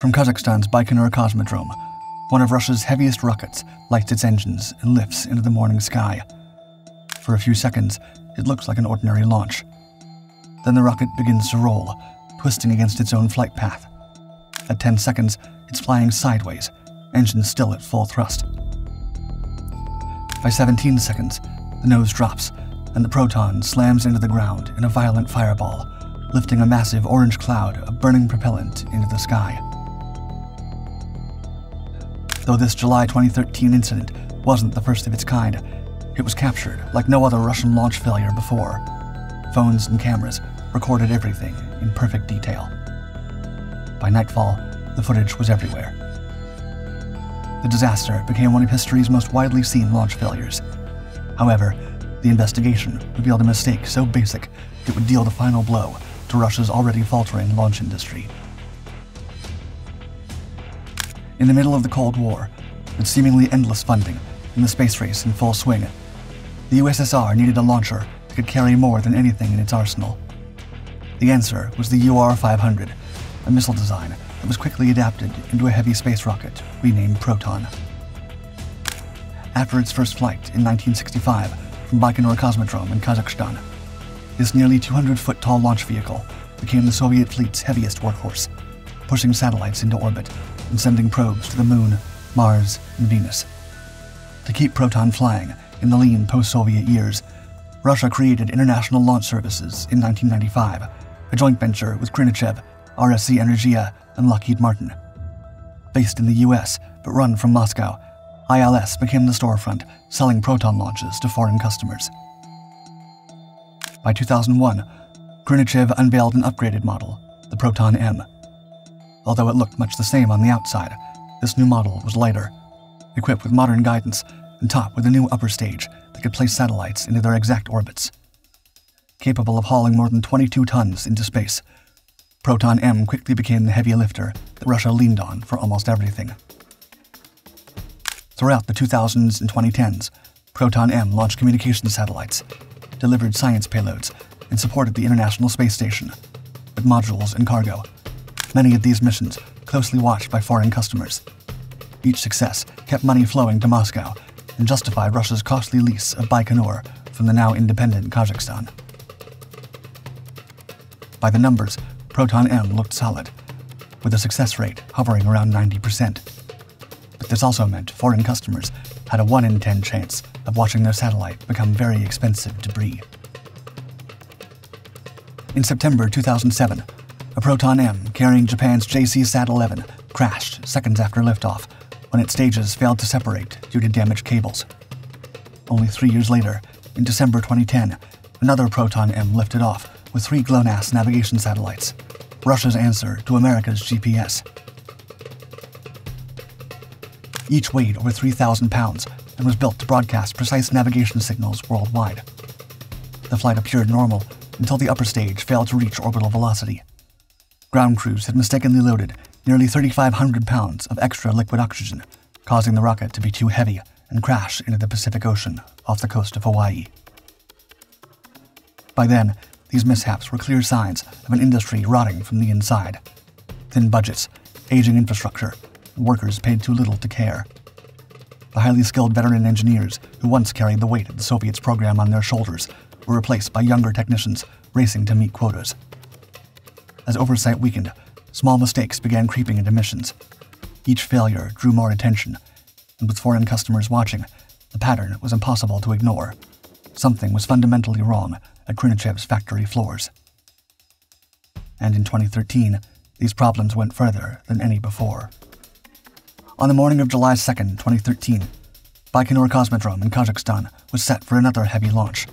from Kazakhstan's Baikonur Cosmodrome, one of Russia's heaviest rockets lights its engines and lifts into the morning sky. For a few seconds, it looks like an ordinary launch. Then the rocket begins to roll, twisting against its own flight path. At 10 seconds, it's flying sideways, engines still at full thrust. By 17 seconds, the nose drops, and the Proton slams into the ground in a violent fireball, lifting a massive orange cloud of burning propellant into the sky. Though this July 2013 incident wasn't the first of its kind, it was captured like no other Russian launch failure before. Phones and cameras recorded everything in perfect detail. By nightfall, the footage was everywhere. The disaster became one of history's most widely seen launch failures. However, the investigation revealed a mistake so basic it would deal the final blow to Russia's already faltering launch industry. In the middle of the Cold War, with seemingly endless funding and the space race in full swing, the USSR needed a launcher that could carry more than anything in its arsenal. The answer was the UR-500, a missile design that was quickly adapted into a heavy space rocket renamed Proton. After its first flight in 1965 from Baikonur Cosmodrome in Kazakhstan, this nearly 200-foot-tall launch vehicle became the Soviet fleet's heaviest workhorse, pushing satellites into orbit and sending probes to the Moon, Mars, and Venus. To keep Proton flying in the lean post-Soviet years, Russia created International Launch Services in 1995, a joint venture with Khrunichev, RSC Energia, and Lockheed Martin. Based in the US but run from Moscow, ILS became the storefront, selling Proton launches to foreign customers. By 2001, Khrunichev unveiled an upgraded model, the Proton-M. Although it looked much the same on the outside, this new model was lighter, equipped with modern guidance and topped with a new upper stage that could place satellites into their exact orbits. Capable of hauling more than 22 tons into space, Proton-M quickly became the heavy lifter that Russia leaned on for almost everything. Throughout the 2000s and 2010s, Proton-M launched communication satellites, delivered science payloads, and supported the International Space Station with modules and cargo. Many of these missions closely watched by foreign customers. Each success kept money flowing to Moscow and justified Russia's costly lease of Baikonur from the now independent Kazakhstan. By the numbers, Proton-M looked solid, with a success rate hovering around 90%. But this also meant foreign customers had a 1 in 10 chance of watching their satellite become very expensive debris. In September 2007, a Proton-M carrying Japan's JCSAT-11 crashed seconds after liftoff when its stages failed to separate due to damaged cables. Only 3 years later, in December 2010, another Proton-M lifted off with 3 GLONASS navigation satellites, Russia's answer to America's GPS. Each weighed over 3,000 pounds and was built to broadcast precise navigation signals worldwide. The flight appeared normal until the upper stage failed to reach orbital velocity. Ground crews had mistakenly loaded nearly 3,500 pounds of extra liquid oxygen, causing the rocket to be too heavy and crash into the Pacific Ocean off the coast of Hawaii. By then, these mishaps were clear signs of an industry rotting from the inside. Thin budgets, aging infrastructure, and workers paid too little to care. The highly skilled veteran engineers who once carried the weight of the Soviets' program on their shoulders were replaced by younger technicians racing to meet quotas. As oversight weakened, small mistakes began creeping into missions. Each failure drew more attention, and with foreign customers watching, the pattern was impossible to ignore. Something was fundamentally wrong at Krunichev's factory floors. And in 2013, these problems went further than any before. On the morning of July 2, 2013, Baikonur Cosmodrome in Kazakhstan was set for another heavy launch.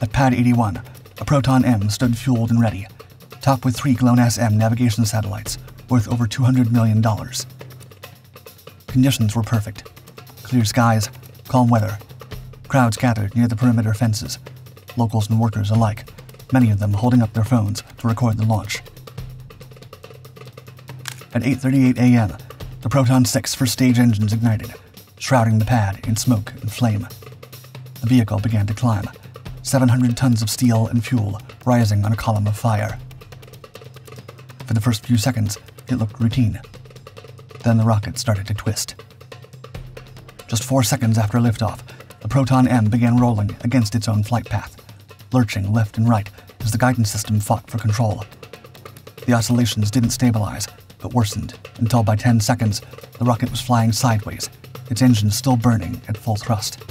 At Pad 81, a Proton-M stood fueled and ready, topped with 3 GLONASS-M navigation satellites worth over $200 million. Conditions were perfect. Clear skies, calm weather. Crowds gathered near the perimeter fences, locals and workers alike, many of them holding up their phones to record the launch. At 8:38 a.m., the Proton-6 first stage engines ignited, shrouding the pad in smoke and flame. The vehicle began to climb, 700 tons of steel and fuel rising on a column of fire. For the first few seconds, It looked routine. Then the rocket started to twist. Just 4 seconds after liftoff, the Proton-M began rolling against its own flight path, lurching left and right as the guidance system fought for control. The oscillations didn't stabilize, but worsened until by 10 seconds, the rocket was flying sideways, its engine still burning at full thrust.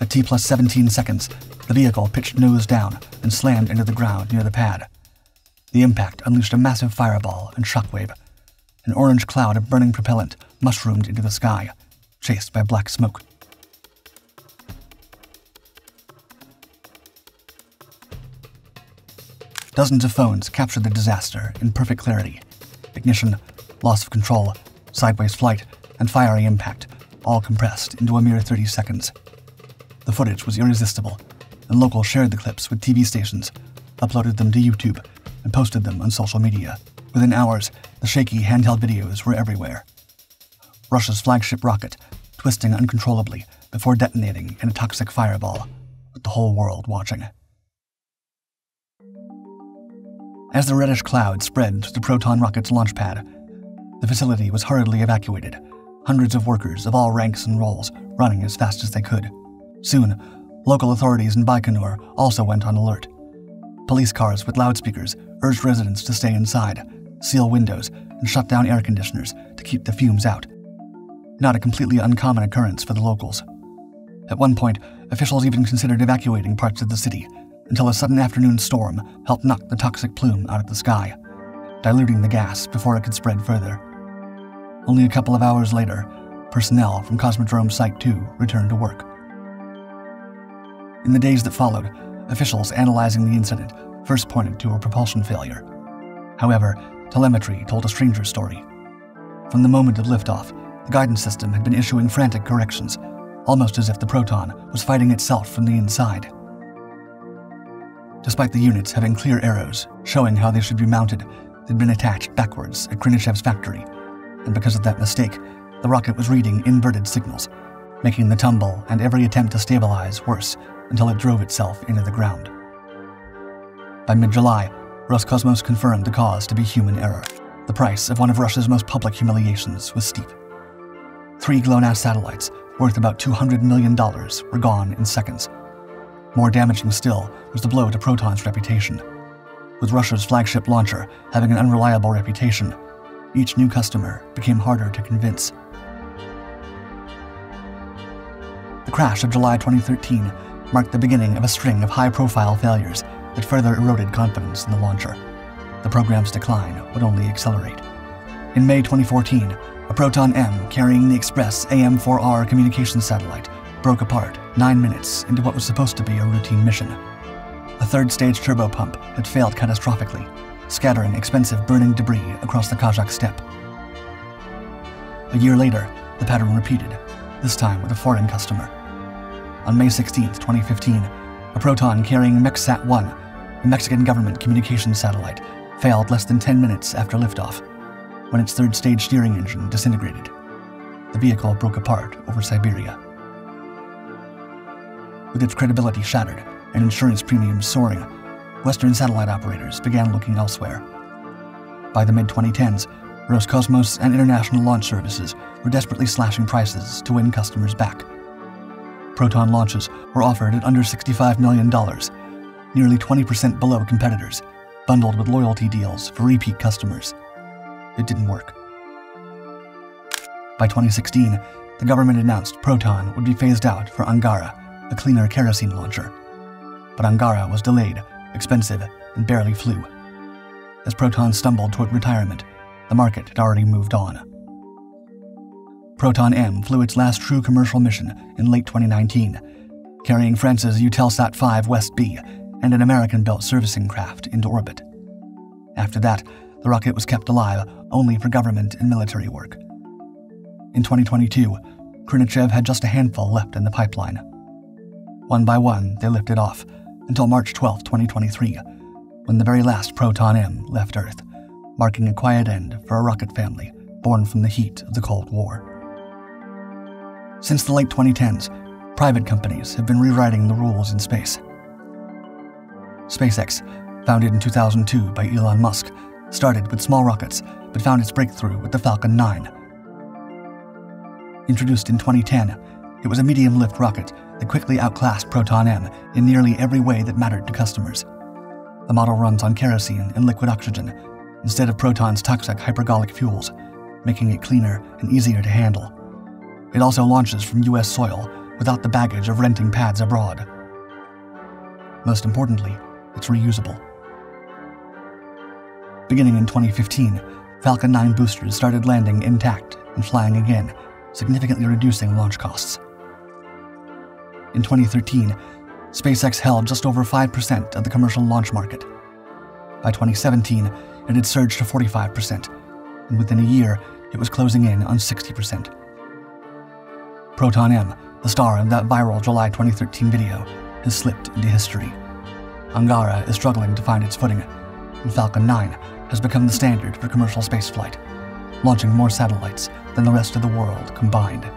At T plus 17 seconds, the vehicle pitched nose down and slammed into the ground near the pad. The impact unleashed a massive fireball and shockwave. An orange cloud of burning propellant mushroomed into the sky, chased by black smoke. Dozens of phones captured the disaster in perfect clarity. Ignition, loss of control, sideways flight, and fiery impact, all compressed into a mere 30 seconds. The footage was irresistible, and locals shared the clips with TV stations, uploaded them to YouTube, and posted them on social media. Within hours, the shaky handheld videos were everywhere. Russia's flagship rocket, twisting uncontrollably before detonating in a toxic fireball, with the whole world watching. As the reddish cloud spread through the Proton rocket's launch pad, the facility was hurriedly evacuated, hundreds of workers of all ranks and roles running as fast as they could. Soon, local authorities in Baikonur also went on alert. Police cars with loudspeakers urged residents to stay inside, seal windows, and shut down air conditioners to keep the fumes out. Not a completely uncommon occurrence for the locals. At one point, officials even considered evacuating parts of the city, until a sudden afternoon storm helped knock the toxic plume out of the sky, diluting the gas before it could spread further. Only a couple of hours later, personnel from Cosmodrome Site 2 returned to work. In the days that followed, officials analyzing the incident first pointed to a propulsion failure. However, telemetry told a stranger story. From the moment of liftoff, the guidance system had been issuing frantic corrections, almost as if the Proton was fighting itself from the inside. Despite the units having clear arrows showing how they should be mounted, they'd been attached backwards at Khrunicev's factory, and because of that mistake, the rocket was reading inverted signals, making the tumble and every attempt to stabilize worse until it drove itself into the ground. By mid-July, Roscosmos confirmed the cause to be human error. The price of one of Russia's most public humiliations was steep. 3 GLONASS satellites, worth about $200 million, were gone in seconds. More damaging still was the blow to Proton's reputation. With Russia's flagship launcher having an unreliable reputation, each new customer became harder to convince. The crash of July 2013 marked the beginning of a string of high-profile failures that further eroded confidence in the launcher. The program's decline would only accelerate. In May 2014, a Proton-M carrying the Express AM4R communications satellite broke apart 9 minutes into what was supposed to be a routine mission. A third-stage turbopump had failed catastrophically, scattering expensive burning debris across the Kazakh steppe. A year later, the pattern repeated, this time with a foreign customer. On May 16, 2015, a Proton carrying MEXSAT-1, the Mexican government communications satellite, failed less than 10 minutes after liftoff, when its third-stage steering engine disintegrated. The vehicle broke apart over Siberia. With its credibility shattered and insurance premiums soaring, Western satellite operators began looking elsewhere. By the mid-2010s, Roscosmos and International Launch Services were desperately slashing prices to win customers back. Proton launches were offered at under $65 million, nearly 20% below competitors, bundled with loyalty deals for repeat customers. It didn't work. By 2016, the government announced Proton would be phased out for Angara, a cleaner kerosene launcher. But Angara was delayed, expensive, and barely flew. As Proton stumbled toward retirement, the market had already moved on. Proton-M flew its last true commercial mission in late 2019, carrying France's Eutelsat 5 West B and an American-built servicing craft into orbit. After that, the rocket was kept alive only for government and military work. In 2022, Khrunichev had just a handful left in the pipeline. One by one, they lifted off, until March 12, 2023, when the very last Proton-M left Earth, marking a quiet end for a rocket family born from the heat of the Cold War. Since the late 2010s, private companies have been rewriting the rules in space. SpaceX, founded in 2002 by Elon Musk, started with small rockets but found its breakthrough with the Falcon 9. Introduced in 2010, it was a medium-lift rocket that quickly outclassed Proton-M in nearly every way that mattered to customers. The model runs on kerosene and liquid oxygen instead of Proton's toxic hypergolic fuels, making it cleaner and easier to handle. It also launches from U.S. soil without the baggage of renting pads abroad. Most importantly, it's reusable. Beginning in 2015, Falcon 9 boosters started landing intact and flying again, significantly reducing launch costs. In 2013, SpaceX held just over 5% of the commercial launch market. By 2017, it had surged to 45%, and within a year, it was closing in on 60%. Proton-M, the star of that viral July 2013 video, has slipped into history. Angara is struggling to find its footing, and Falcon 9 has become the standard for commercial spaceflight, launching more satellites than the rest of the world combined.